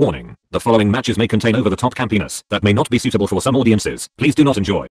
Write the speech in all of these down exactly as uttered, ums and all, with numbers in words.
Warning, the following matches may contain over-the-top campiness that may not be suitable for some audiences. Please do not enjoy.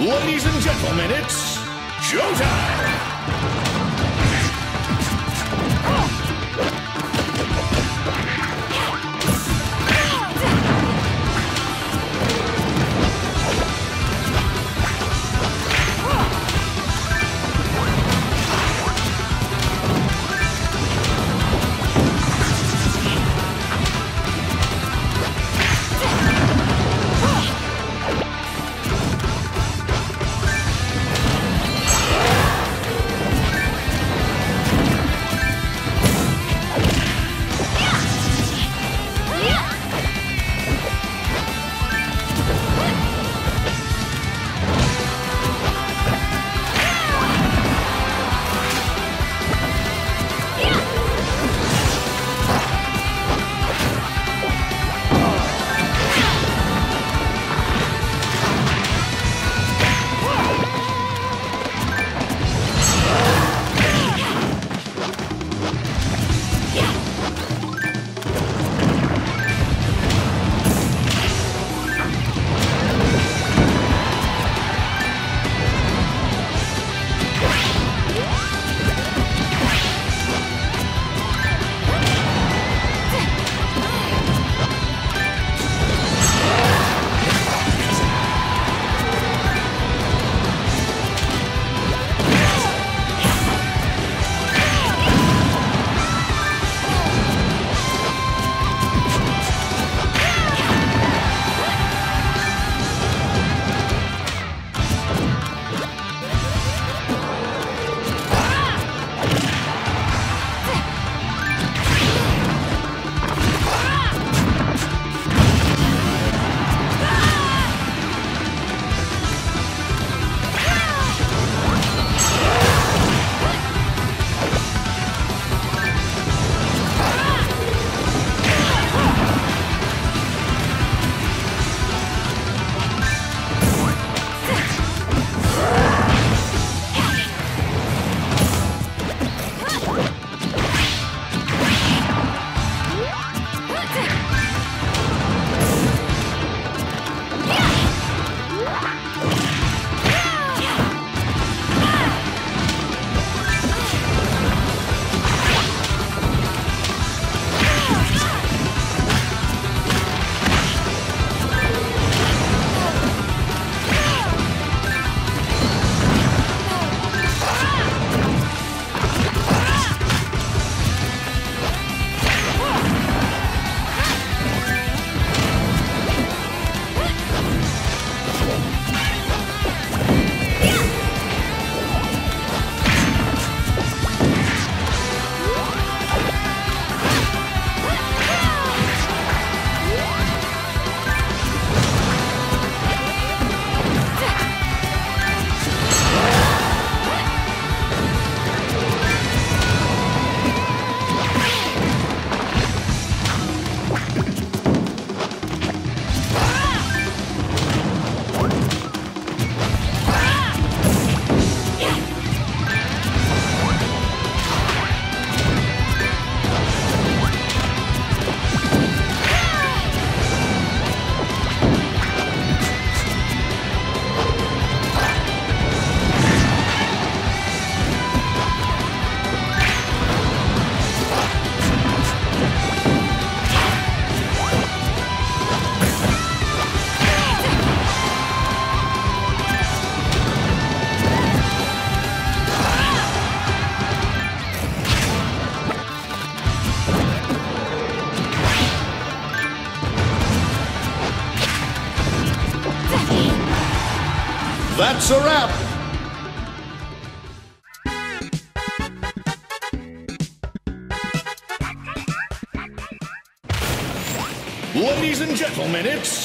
Ladies and gentlemen, it's showtime! That's a wrap. Ladies and gentlemen, it's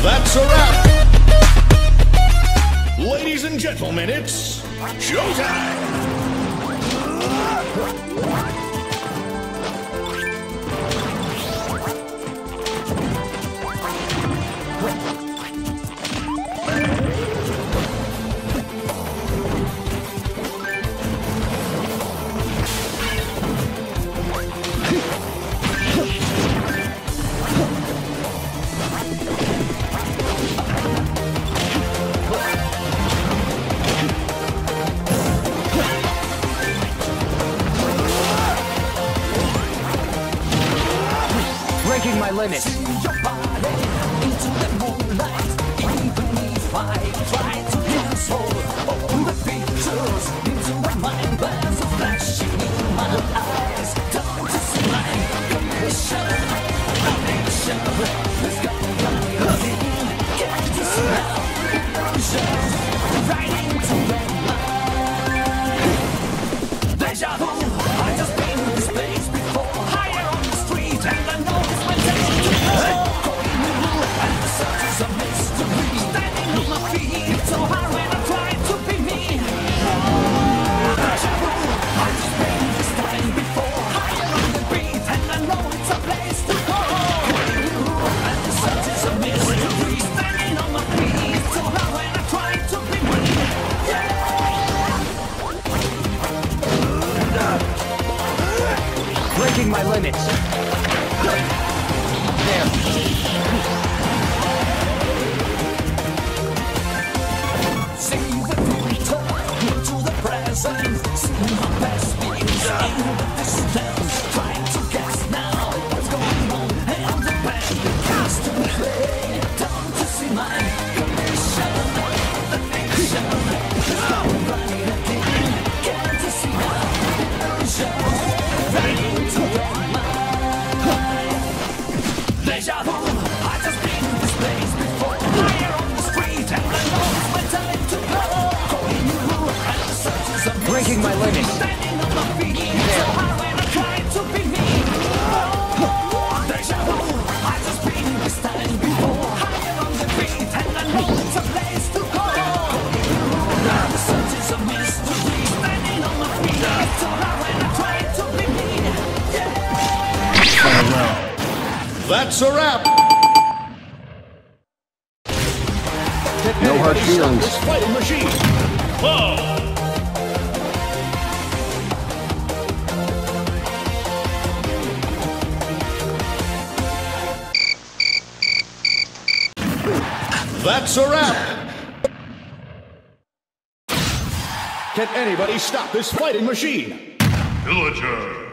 That's a wrap. Ladies and gentlemen, it's showtime. Breaking my limit. To your body, into the moonlight, even if I try to control all the pictures into my mind, there's a flashing in my eyes. Don't display condition, condition. Let's go, running, get this now. Emotion, right into the mind. Deja vu. I just been in this place before. Higher on the street, and I know. It's a mystery, standing on my feet. breaking my limits. There. Save the future into the present. See my past things and the distance. Trying to guess now what's going on. And I'm the band that has to play. Time to see my condition. The fiction. It's not running again. Can't you see now? Illusion. Deja vu, I've just been in this place before. Fire on the street and I know it's my time to go. Calling you, and the search is a mess. Breaking my limits. Standing on my feet, so hard when I try to be me. Oh, deja vu, I've just been in this time before. Higher on the street and I know it's a place to go. Calling you, and the search is a mystery. Standing on my feet, so hard when I try to be me. Yeah. Oh, no. That's a wrap! No hard feelings. This fighting machine! Whoa! That's a wrap! Can anybody stop this fighting machine? Villager!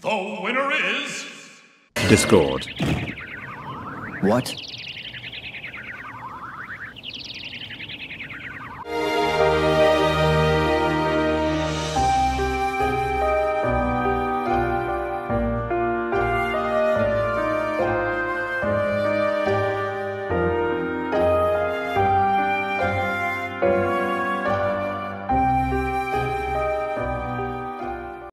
The winner is... Discord. What?